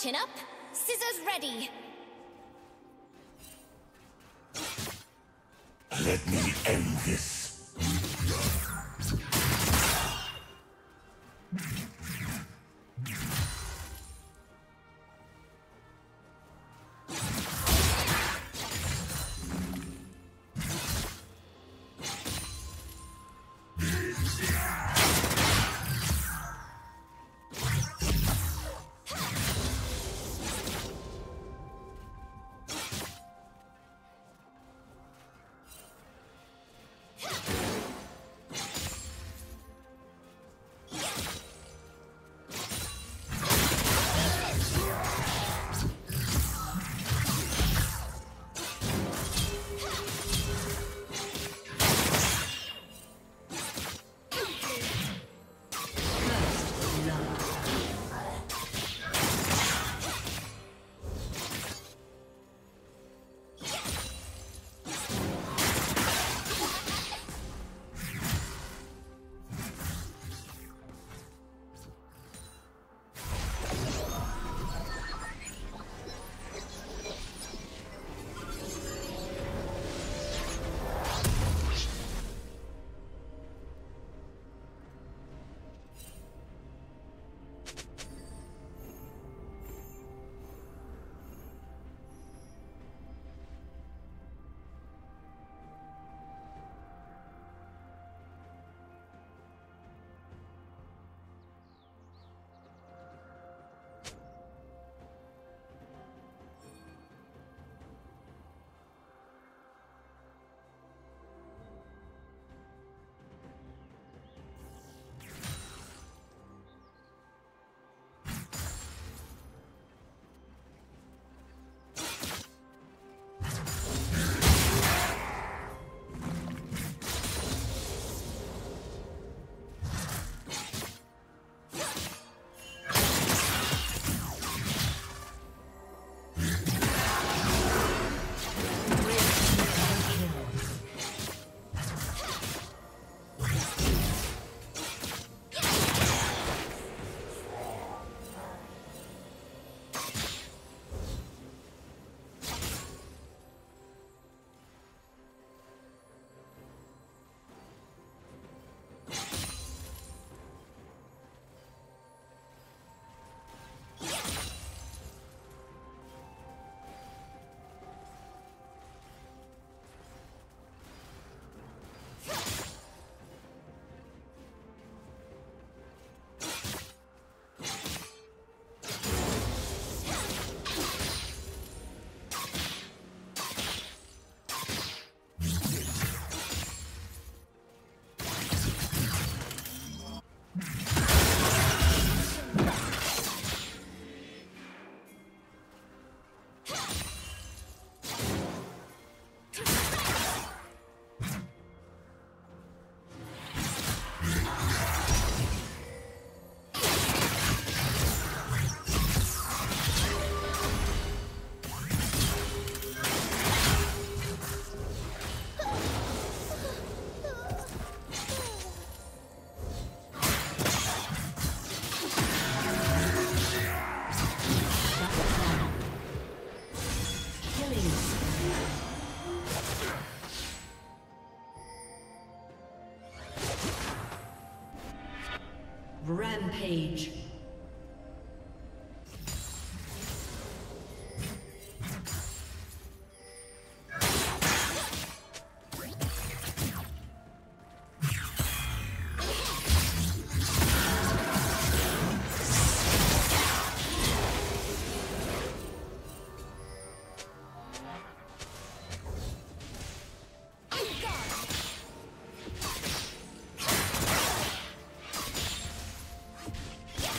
Chin up, scissors ready. Let me end this. Page. Yeah.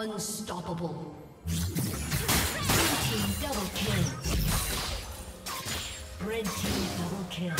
Unstoppable. Team double kill. Red team double kill.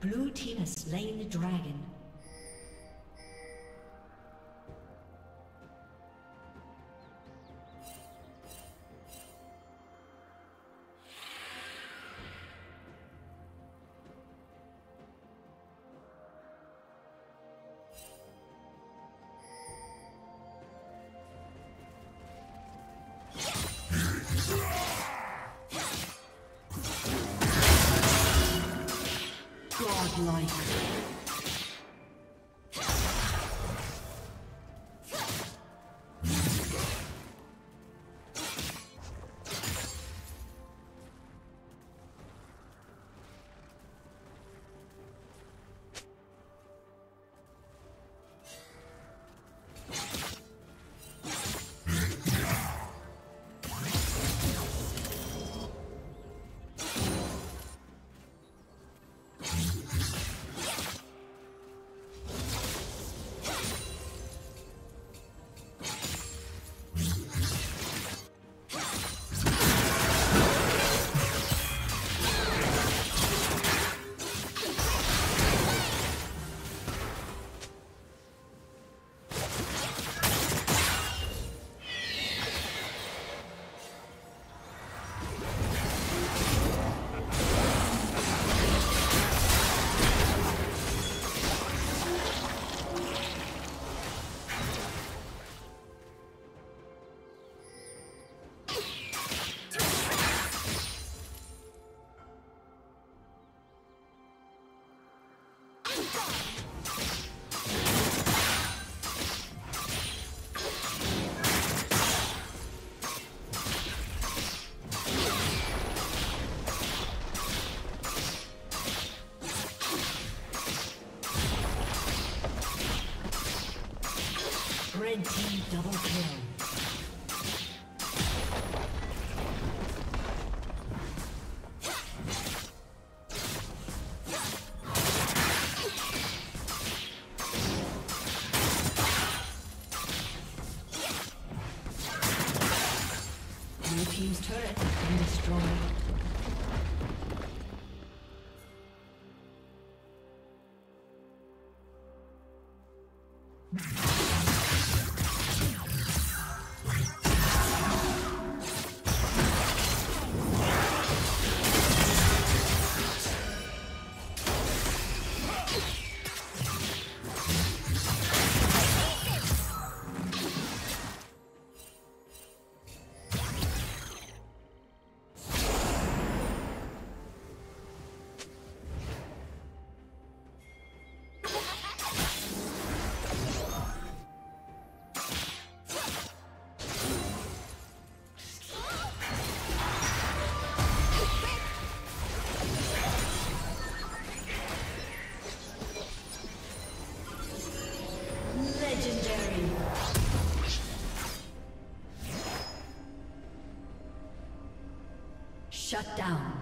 Blue team has slain the dragon. Red team double kill. Shut down.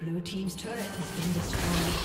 Blue team's turret has been destroyed.